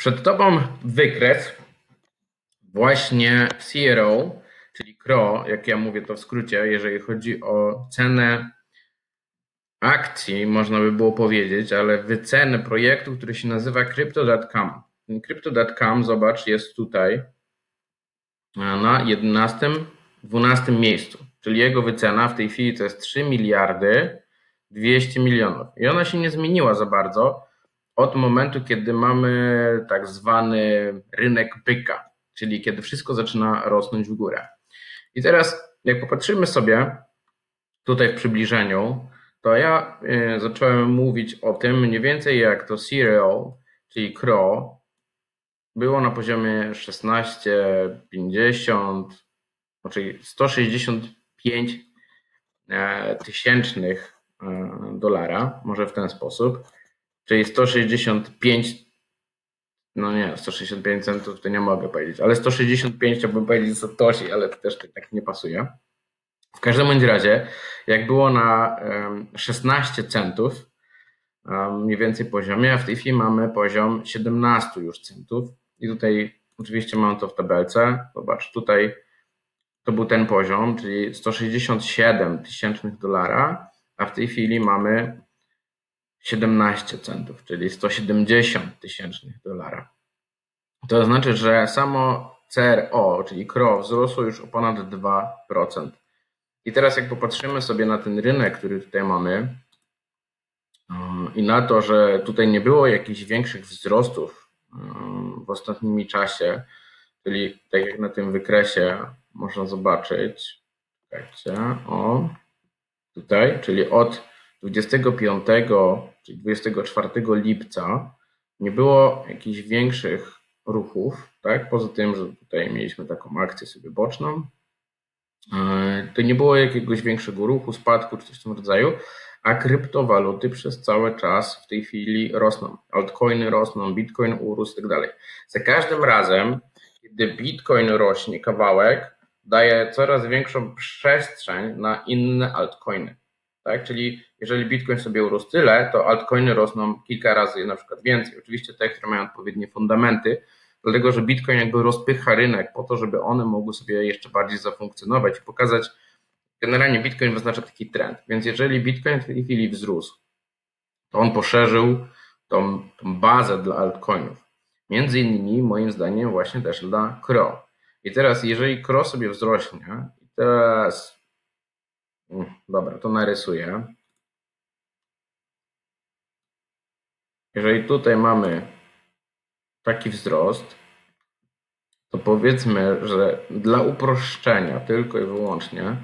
Przed Tobą wykres właśnie CRO, czyli CRO, jak ja mówię to w skrócie, jeżeli chodzi o cenę akcji, można by było powiedzieć, ale wycenę projektu, który się nazywa Crypto.com. Crypto.com, zobacz, jest tutaj na 11, 12 miejscu, czyli jego wycena w tej chwili to jest 3 200 000 000 i ona się nie zmieniła za bardzo od momentu, kiedy mamy tak zwany rynek byka, czyli kiedy wszystko zaczyna rosnąć w górę. I teraz jak popatrzymy sobie tutaj w przybliżeniu, to ja zacząłem mówić o tym mniej więcej jak to CRO, czyli CRO, było na poziomie 16,50, czyli 165 tysięcznych dolara, może w ten sposób, czyli 165, no nie, 165 centów to nie mogę powiedzieć, ale 165 chciałbym powiedzieć satoshi, ale to też tak nie pasuje. W każdym bądź razie, jak było na 16 centów, mniej więcej poziomie, a w tej chwili mamy poziom 17 już centów i tutaj oczywiście mam to w tabelce, zobacz, tutaj to był ten poziom, czyli 167 tysięcznych dolara, a w tej chwili mamy 17 centów, czyli 170 tysięcznych dolara. To znaczy, że samo CRO, czyli CRO, wzrosło już o ponad 2%. I teraz jak popatrzymy sobie na ten rynek, który tutaj mamy, i na to, że tutaj nie było jakichś większych wzrostów w ostatnim czasie, czyli tak jak na tym wykresie można zobaczyć, o tutaj, czyli od 25 czyli 24 lipca nie było jakichś większych ruchów, tak? Poza tym, że tutaj mieliśmy taką akcję sobie boczną, to nie było jakiegoś większego ruchu, spadku czy coś w tym rodzaju, a kryptowaluty przez cały czas w tej chwili rosną. Altcoiny rosną, Bitcoin urósł i tak dalej. Za każdym razem, kiedy Bitcoin rośnie kawałek, daje coraz większą przestrzeń na inne altcoiny. Tak? Czyli jeżeli Bitcoin sobie urósł tyle, to altcoiny rosną kilka razy na przykład więcej. Oczywiście te, które mają odpowiednie fundamenty, dlatego że Bitcoin jakby rozpycha rynek po to, żeby one mogły sobie jeszcze bardziej zafunkcjonować i pokazać. Generalnie Bitcoin wyznacza taki trend, więc jeżeli Bitcoin w tej chwili wzrósł, to on poszerzył tą bazę dla altcoinów. Między innymi moim zdaniem właśnie też dla CRO. I teraz jeżeli CRO sobie wzrośnie, teraz, dobra, to narysuję. Jeżeli tutaj mamy taki wzrost, to powiedzmy, że dla uproszczenia tylko i wyłącznie,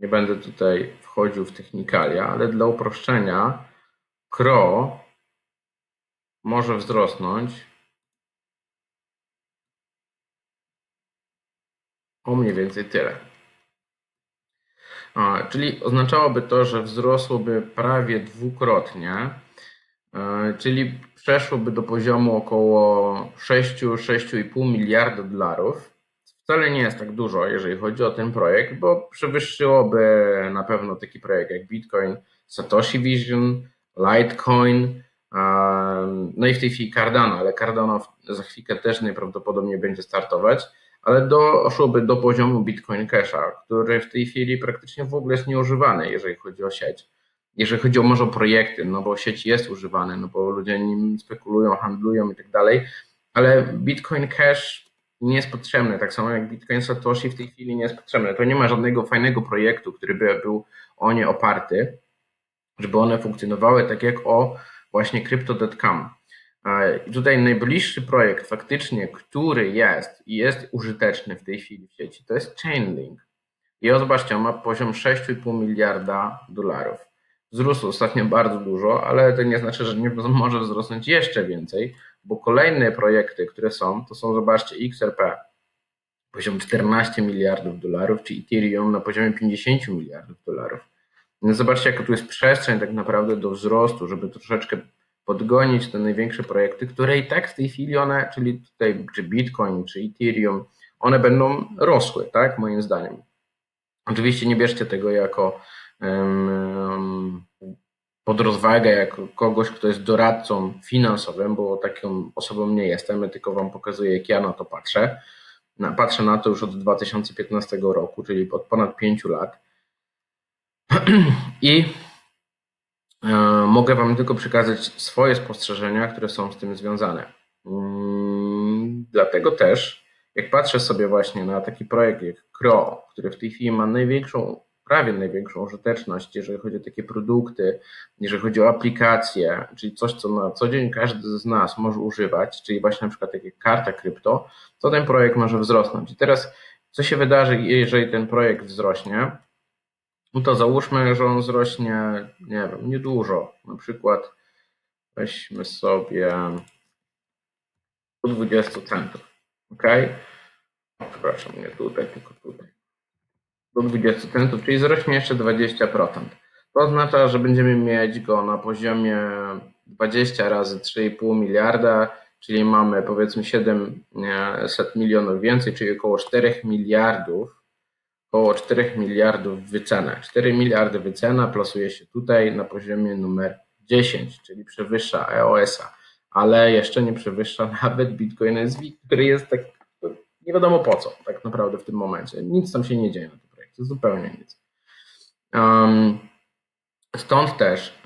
nie będę tutaj wchodził w technikalia, ale dla uproszczenia CRO może wzrosnąć o mniej więcej tyle. Czyli oznaczałoby to, że wzrosłoby prawie dwukrotnie, czyli przeszłoby do poziomu około 6,5 miliarda dolarów. Wcale nie jest tak dużo, jeżeli chodzi o ten projekt, bo przewyższyłoby na pewno taki projekt jak Bitcoin, Satoshi Vision, Litecoin, no i w tej chwili Cardano, ale Cardano za chwilkę też najprawdopodobniej będzie startować, ale doszłoby do poziomu Bitcoin Casha, który w tej chwili praktycznie w ogóle jest nieużywany, jeżeli chodzi o sieć. Jeżeli chodzi o może projekty, no bo sieć jest używana, no bo ludzie nim spekulują, handlują i tak dalej, ale Bitcoin Cash nie jest potrzebny, tak samo jak Bitcoin Satoshi w tej chwili nie jest potrzebny. To nie ma żadnego fajnego projektu, który by był o nie oparty, żeby one funkcjonowały tak jak o właśnie Crypto.com. I tutaj najbliższy projekt faktycznie, który jest i jest użyteczny w tej chwili w sieci, to jest Chainlink. I zobaczcie, on ma poziom 6,5 miliarda dolarów. Wzrósł ostatnio bardzo dużo, ale to nie znaczy, że nie może wzrosnąć jeszcze więcej, bo kolejne projekty, które są, to są, zobaczcie, XRP, poziom 14 miliardów dolarów, czy Ethereum na poziomie 50 miliardów dolarów. No zobaczcie, jaka tu jest przestrzeń tak naprawdę do wzrostu, żeby troszeczkę podgonić te największe projekty, które i tak w tej chwili one, czyli tutaj, czy Bitcoin, czy Ethereum, one będą rosły, tak, moim zdaniem. Oczywiście nie bierzcie tego jako pod rozwagę jako kogoś, kto jest doradcą finansowym, bo taką osobą nie jestem, ja tylko Wam pokazuję, jak ja na to patrzę. Patrzę na to już od 2015 roku, czyli od ponad 5 lat. I mogę Wam tylko przekazać swoje spostrzeżenia, które są z tym związane. Dlatego też, jak patrzę sobie właśnie na taki projekt jak CRO, który w tej chwili ma największą, prawie największą użyteczność, jeżeli chodzi o takie produkty, jeżeli chodzi o aplikacje, czyli coś, co na co dzień każdy z nas może używać, czyli właśnie na przykład takie karta krypto, to ten projekt może wzrosnąć. I teraz, co się wydarzy, jeżeli ten projekt wzrośnie, no to załóżmy, że on wzrośnie, nie wiem, niedużo. Na przykład weźmy sobie do 20 centów, ok? Przepraszam, nie tutaj, tylko tutaj. Do 20 centów, czyli wzrośnie jeszcze 20%. To oznacza, że będziemy mieć go na poziomie 20 razy 3,5 miliarda, czyli mamy powiedzmy 700 milionów więcej, czyli około 4 miliardów. Około 4 miliardów wycena. 4 miliardy wycena plasuje się tutaj na poziomie numer 10, czyli przewyższa EOS-a, ale jeszcze nie przewyższa nawet Bitcoin SV, który jest tak nie wiadomo po co tak naprawdę w tym momencie. Nic tam się nie dzieje na tym projekcie, zupełnie nic. Stąd też,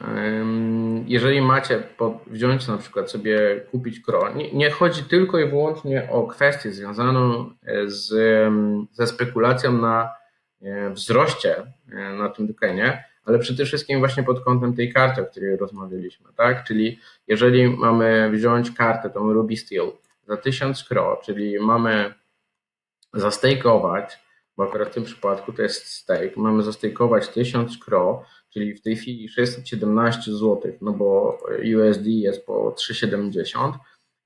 jeżeli macie wziąć na przykład sobie kupić CRO, nie chodzi tylko i wyłącznie o kwestię związaną ze spekulacją na wzroście na tym tokenie, ale przede wszystkim właśnie pod kątem tej karty, o której rozmawialiśmy, tak? Czyli jeżeli mamy wziąć kartę, tą Ruby Steel za 1000 CRO, czyli mamy zastejkować, bo akurat w tym przypadku to jest stake, mamy zastejkować 1000 CRO, czyli w tej chwili 617 zł, no bo USD jest po 3,70.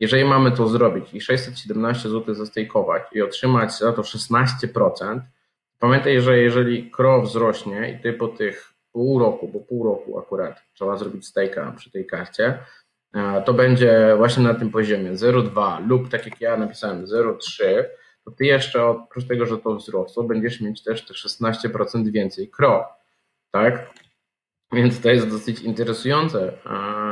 Jeżeli mamy to zrobić i 617 zł zastejkować i otrzymać za to 16%, pamiętaj, że jeżeli CRO wzrośnie i ty po tych pół roku, bo pół roku akurat trzeba zrobić stake'a przy tej karcie, to będzie właśnie na tym poziomie 0,2 lub tak jak ja napisałem 0,3, to ty jeszcze oprócz tego, że to wzrosło, będziesz mieć też te 16% więcej CRO, tak? Więc to jest dosyć interesujące,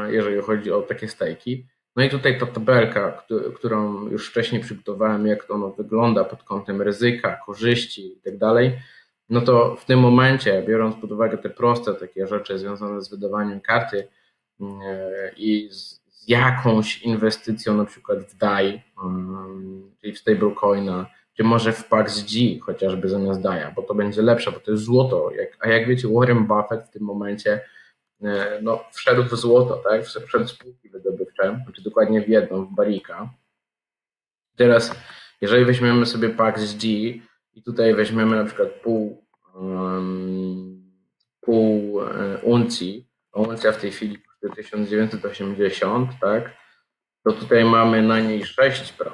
jeżeli chodzi o takie stajki. No i tutaj ta tabelka, którą już wcześniej przygotowałem, jak ono wygląda pod kątem ryzyka, korzyści i tak dalej, no to w tym momencie, biorąc pod uwagę te proste takie rzeczy związane z wydawaniem karty i z jakąś inwestycją na przykład w DAI, czyli w stablecoina, czy może w PAXG chociażby zamiast DAI-a, bo to będzie lepsze, bo to jest złoto. A jak wiecie, Warren Buffett w tym momencie no, wszedł w złoto, tak? Wszedł w spółki wydobywcze, czy dokładnie w jedną, w Barricka. Teraz, jeżeli weźmiemy sobie PAXG i tutaj weźmiemy na przykład pół uncji, a uncja w tej chwili kosztuje 1980, tak? To tutaj mamy na niej 6%.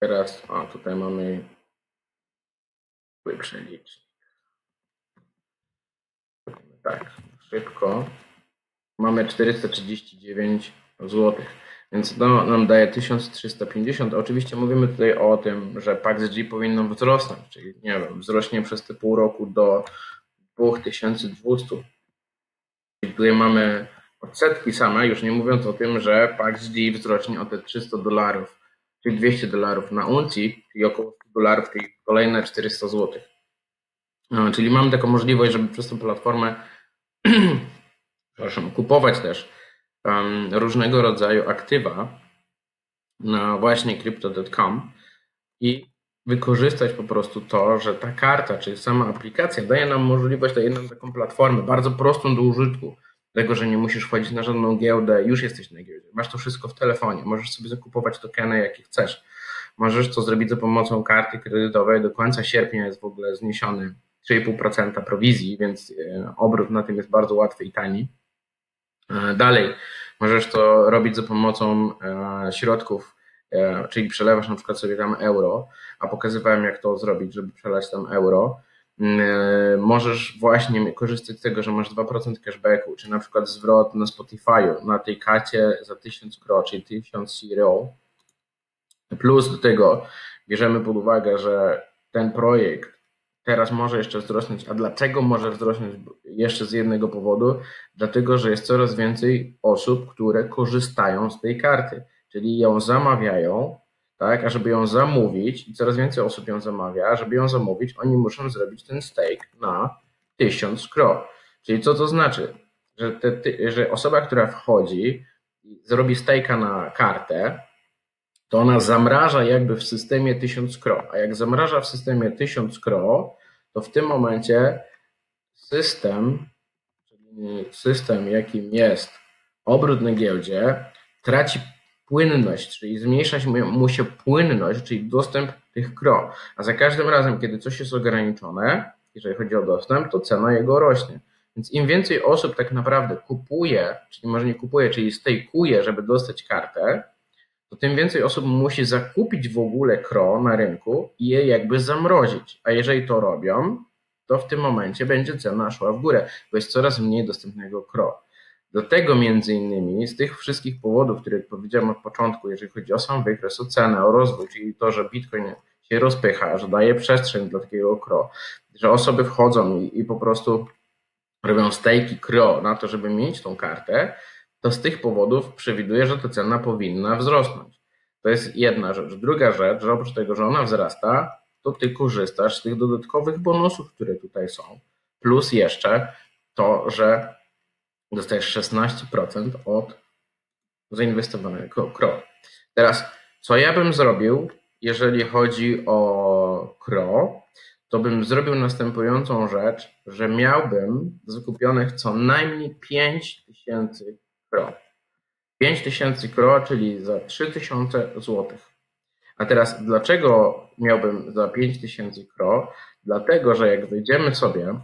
Teraz, tutaj mamy zły przelicznik. Tak, szybko. Mamy 439 zł, więc to nam daje 1350. Oczywiście mówimy tutaj o tym, że PAXG powinno wzrosnąć, czyli nie wiem, wzrośnie przez te pół roku do 2200. I tutaj mamy odsetki same, już nie mówiąc o tym, że PAXG wzrośnie o te $300. Czyli $200 na uncji, czyli około $100, czyli kolejne 400 zł. Czyli mamy taką możliwość, żeby przez tę platformę kupować też różnego rodzaju aktywa na właśnie Crypto.com i wykorzystać po prostu to, że ta karta, czyli sama aplikacja daje nam możliwość, daje nam taką platformę bardzo prostą do użytku. Dlatego, że nie musisz wchodzić na żadną giełdę, już jesteś na giełdzie, masz to wszystko w telefonie, możesz sobie zakupować tokeny, jakie chcesz, możesz to zrobić za pomocą karty kredytowej, do końca sierpnia jest w ogóle zniesiony 3,5% prowizji, więc obrót na tym jest bardzo łatwy i tani. Dalej, możesz to robić za pomocą środków, czyli przelewasz na przykład sobie tam euro, a pokazywałem, jak to zrobić, żeby przelać tam euro. Możesz właśnie korzystać z tego, że masz 2% cashbacku, czy na przykład zwrot na Spotify'u, na tej karcie za 1000 CRO, czyli 1000 CRO. Plus do tego bierzemy pod uwagę, że ten projekt teraz może jeszcze wzrosnąć. A dlaczego może wzrosnąć? Jeszcze z jednego powodu, dlatego, że jest coraz więcej osób, które korzystają z tej karty, czyli ją zamawiają, tak, a żeby ją zamówić, i coraz więcej osób ją zamawia, a żeby ją zamówić, oni muszą zrobić ten stake na 1000 CRO. Czyli co to znaczy? Że osoba, która wchodzi i zrobi stake'a na kartę, to ona zamraża jakby w systemie 1000 CRO, a jak zamraża w systemie 1000 CRO, to w tym momencie system, czyli system, jakim jest obrót na giełdzie, traci płynność, czyli zmniejsza się mu się płynność, czyli dostęp tych CRO, a za każdym razem, kiedy coś jest ograniczone, jeżeli chodzi o dostęp, to cena jego rośnie. Więc im więcej osób tak naprawdę kupuje, czyli może nie kupuje, czyli stake'uje, żeby dostać kartę, to tym więcej osób musi zakupić w ogóle CRO na rynku i je jakby zamrozić. A jeżeli to robią, to w tym momencie będzie cena szła w górę, bo jest coraz mniej dostępnego CRO. Dlatego między innymi z tych wszystkich powodów, które powiedziałem od początku, jeżeli chodzi o sam wykres, o cenę, o rozwój, czyli to, że Bitcoin się rozpycha, że daje przestrzeń dla takiego CRO, że osoby wchodzą i po prostu robią stake'i CRO na to, żeby mieć tą kartę, to z tych powodów przewiduję, że ta cena powinna wzrosnąć. To jest jedna rzecz. Druga rzecz, że oprócz tego, że ona wzrasta, to ty korzystasz z tych dodatkowych bonusów, które tutaj są. Plus jeszcze to, że dostajesz 16% od zainwestowanego CRO. Teraz, co ja bym zrobił, jeżeli chodzi o CRO, to bym zrobił następującą rzecz, że miałbym zakupionych co najmniej 5000 CRO. 5000 CRO, czyli za 3000 zł. A teraz dlaczego miałbym za 5000 CRO? Dlatego, że jak wejdziemy sobie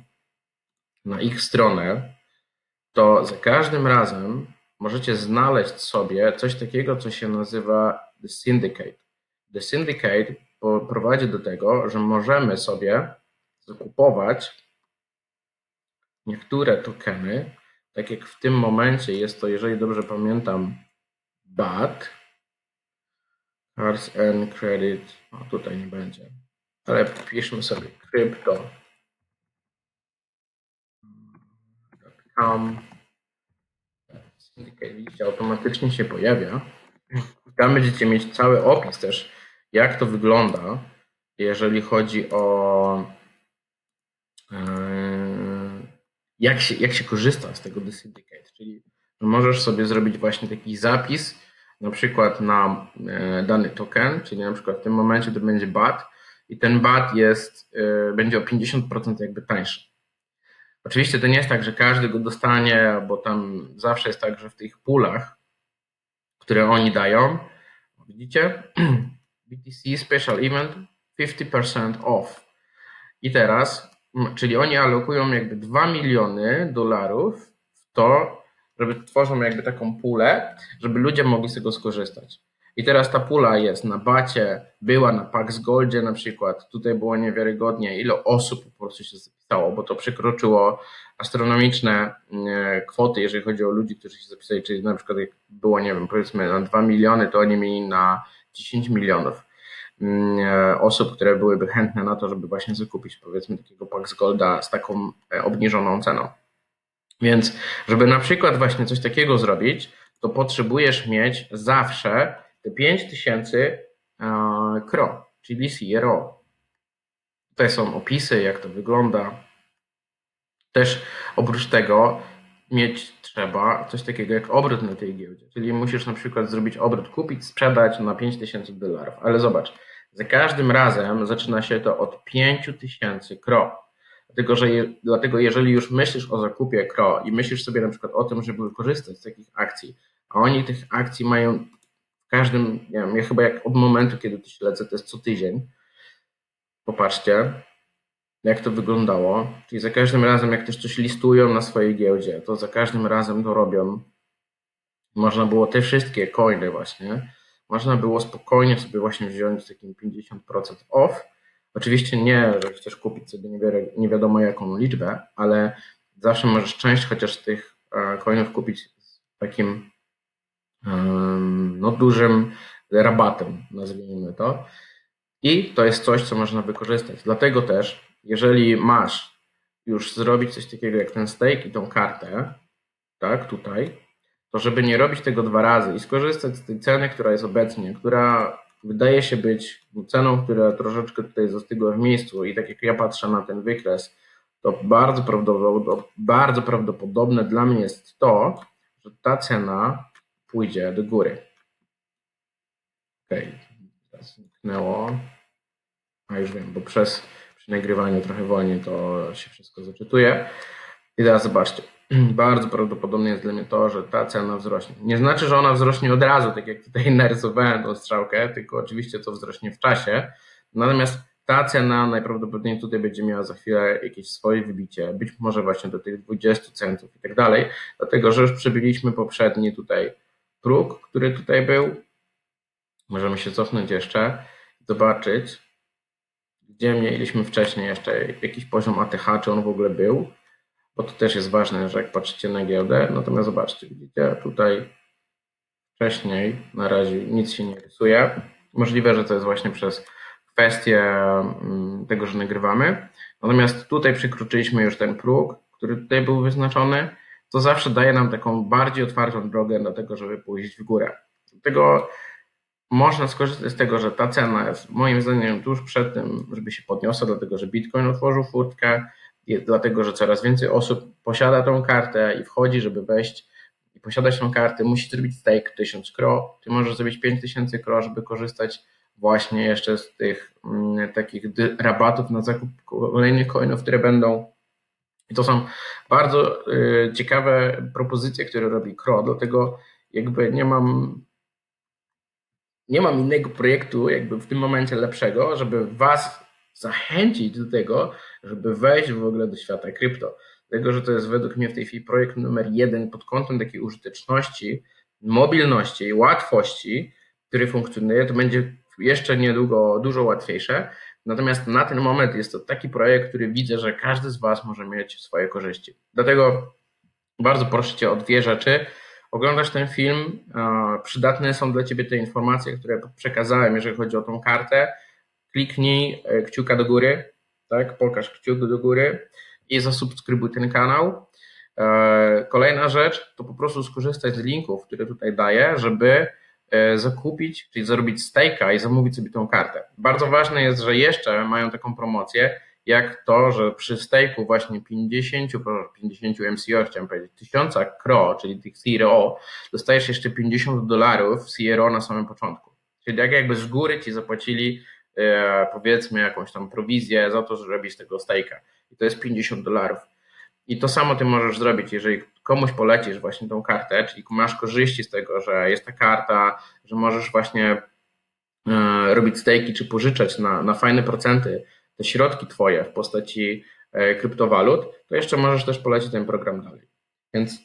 na ich stronę, to za każdym razem możecie znaleźć sobie coś takiego, co się nazywa The Syndicate. The Syndicate prowadzi do tego, że możemy sobie zakupować niektóre tokeny, tak jak w tym momencie jest to, jeżeli dobrze pamiętam, BAT, Cards and Credit, no tutaj nie będzie, ale piszmy sobie Crypto.com, Syndicate, widzicie, automatycznie się pojawia. Tam będziecie mieć cały opis też, jak to wygląda, jeżeli chodzi o jak się korzysta z tego The Syndicate, czyli możesz sobie zrobić właśnie taki zapis, na przykład na dany token, czyli na przykład w tym momencie to będzie BAT i ten BAT będzie o 50% jakby tańszy. Oczywiście to nie jest tak, że każdy go dostanie, bo tam zawsze jest tak, że w tych pulach, które oni dają, widzicie, BTC Special Event 50% off. I teraz, czyli oni alokują jakby $2 miliony w to, żeby tworzą jakby taką pulę, żeby ludzie mogli z tego skorzystać. I teraz ta pula jest na BAT-cie, była na PAXG na przykład, tutaj było niewiarygodnie, ile osób po prostu się zapisało, bo to przekroczyło astronomiczne kwoty, jeżeli chodzi o ludzi, którzy się zapisali, czyli na przykład jak było, nie wiem, powiedzmy na 2 miliony, to oni mieli na 10 milionów osób, które byłyby chętne na to, żeby właśnie zakupić powiedzmy takiego PAXG z taką obniżoną ceną. Więc żeby na przykład właśnie coś takiego zrobić, to potrzebujesz mieć zawsze te 5000 CRO, czyli CRO. Tutaj są opisy, jak to wygląda. Też oprócz tego mieć trzeba coś takiego jak obrót na tej giełdzie, czyli musisz na przykład zrobić obrót, kupić, sprzedać na $5000, ale zobacz, za każdym razem zaczyna się to od 5000 CRO. Dlatego jeżeli już myślisz o zakupie CRO i myślisz sobie na przykład o tym, żeby korzystać z takich akcji, a oni tych akcji mają w każdym, nie wiem, ja chyba jak od momentu, kiedy to śledzę, to jest co tydzień. Popatrzcie, jak to wyglądało. Czyli za każdym razem, jak też coś listują na swojej giełdzie, to za każdym razem to robią. Można było te wszystkie coiny właśnie, można było spokojnie sobie właśnie wziąć z takim 50% off. Oczywiście nie, że chcesz kupić sobie nie wiadomo jaką liczbę, ale zawsze możesz część chociaż tych coinów kupić z takim no, dużym rabatem, nazwijmy to. I to jest coś, co można wykorzystać. Dlatego też jeżeli masz już zrobić coś takiego jak ten stake i tą kartę, tak, tutaj, to żeby nie robić tego dwa razy i skorzystać z tej ceny, która jest obecnie, która wydaje się być ceną, która troszeczkę tutaj zastygła w miejscu i tak jak ja patrzę na ten wykres, to bardzo prawdopodobne dla mnie jest to, że ta cena pójdzie do góry. Okej, teraz zniknęło. A już wiem, bo przy nagrywaniu trochę wolniej to się wszystko zaczytuje. I teraz zobaczcie. Bardzo prawdopodobne jest dla mnie to, że ta cena wzrośnie. Nie znaczy, że ona wzrośnie od razu, tak jak tutaj narysowałem tą strzałkę, tylko oczywiście to wzrośnie w czasie. Natomiast ta cena najprawdopodobniej tutaj będzie miała za chwilę jakieś swoje wybicie, być może właśnie do tych 20 centów i tak dalej, dlatego że już przebiliśmy poprzedni tutaj próg, który tutaj był. Możemy się cofnąć jeszcze i zobaczyć, gdzie mieliśmy wcześniej jeszcze jakiś poziom ATH, czy on w ogóle był, bo to też jest ważne, że jak patrzycie na giełdę, natomiast zobaczcie, widzicie, tutaj wcześniej na razie nic się nie rysuje. Możliwe, że to jest właśnie przez kwestię tego, że nagrywamy. Natomiast tutaj przekroczyliśmy już ten próg, który tutaj był wyznaczony. To zawsze daje nam taką bardziej otwartą drogę do tego, żeby pójść w górę. Dlatego można skorzystać z tego, że ta cena jest moim zdaniem tuż przed tym, żeby się podniosła, dlatego że Bitcoin otworzył furtkę, dlatego że coraz więcej osób posiada tą kartę i wchodzi, żeby wejść i posiadać tą kartę. Musi zrobić stake 1000 CRO, ty możesz zrobić 5000 CRO, żeby korzystać właśnie jeszcze z tych takich rabatów na zakup kolejnych coinów, które będą. I to są bardzo ciekawe propozycje, które robi CRO, dlatego jakby nie mam innego projektu jakby w tym momencie lepszego, żeby was zachęcić do tego, żeby wejść w ogóle do świata krypto. Dlatego, że to jest według mnie w tej chwili projekt numer 1 pod kątem takiej użyteczności, mobilności i łatwości, który funkcjonuje, to będzie jeszcze niedługo dużo łatwiejsze. Natomiast na ten moment jest to taki projekt, który widzę, że każdy z was może mieć swoje korzyści. Dlatego bardzo proszę cię o dwie rzeczy. Oglądasz ten film, przydatne są dla ciebie te informacje, które przekazałem, jeżeli chodzi o tą kartę. Kliknij kciuka do góry, tak? Pokaż kciuk do góry i zasubskrybuj ten kanał. Kolejna rzecz to po prostu skorzystać z linków, które tutaj daję, żeby zakupić, czyli zarobić stake'a i zamówić sobie tą kartę. Bardzo ważne jest, że jeszcze mają taką promocję, jak to, że przy stake'u właśnie 50 MCO, chciałem powiedzieć, 1000 CRO, czyli tych CRO, dostajesz jeszcze $50 CRO na samym początku. Czyli tak jakby z góry ci zapłacili powiedzmy jakąś tam prowizję za to, że robisz tego stake'a. I to jest $50. I to samo ty możesz zrobić, jeżeli komuś polecisz właśnie tą kartę, czyli masz korzyści z tego, że jest ta karta, że możesz właśnie robić stake'i czy pożyczać na fajne procenty te środki twoje w postaci kryptowalut, to jeszcze możesz też polecić ten program dalej. Więc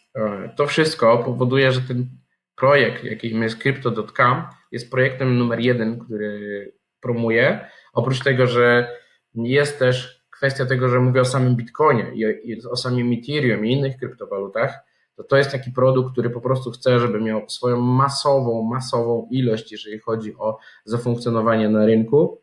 to wszystko powoduje, że ten projekt, jakim jest Crypto.com, jest projektem numer 1, który promuję. Oprócz tego, że jest też kwestia tego, że mówię o samym Bitcoinie i o samym Ethereum i innych kryptowalutach, to jest taki produkt, który po prostu chce, żeby miał swoją masową ilość, jeżeli chodzi o zafunkcjonowanie na rynku,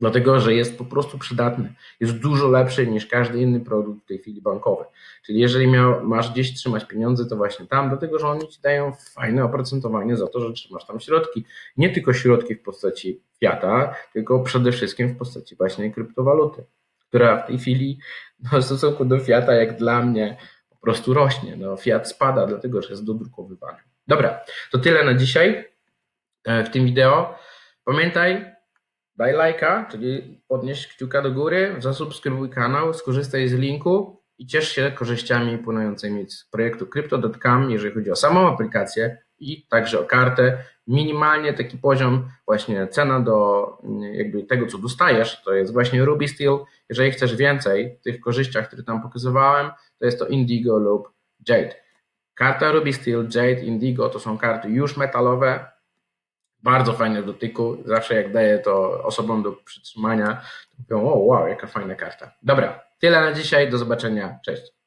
dlatego, że jest po prostu przydatny. Jest dużo lepszy niż każdy inny produkt w tej chwili bankowy. Czyli jeżeli masz gdzieś trzymać pieniądze, to właśnie tam, dlatego, że oni ci dają fajne oprocentowanie za to, że trzymasz tam środki. Nie tylko środki w postaci fiata, tylko przede wszystkim w postaci właśnie kryptowaluty, która w tej chwili w stosunku do fiata, jak dla mnie, po prostu rośnie. Fiat spada, dlatego że jest dodrukowywany. Dobra, to tyle na dzisiaj w tym wideo. Pamiętaj, daj lajka, czyli podnieś kciuka do góry, zasubskrybuj kanał, skorzystaj z linku i ciesz się korzyściami płynącymi z projektu Crypto.com, jeżeli chodzi o samą aplikację i także o kartę. Minimalnie taki poziom, właśnie cena do jakby tego, co dostajesz, to jest właśnie Ruby Steel. Jeżeli chcesz więcej tych korzyściach, które tam pokazywałem, to jest to Indigo lub Jade. Karta Ruby Steel, Jade, Indigo to są karty już metalowe, bardzo fajne w dotyku. Zawsze jak daję to osobom do przytrzymania, to mówią: o wow, jaka fajna karta. Dobra, tyle na dzisiaj, do zobaczenia, cześć.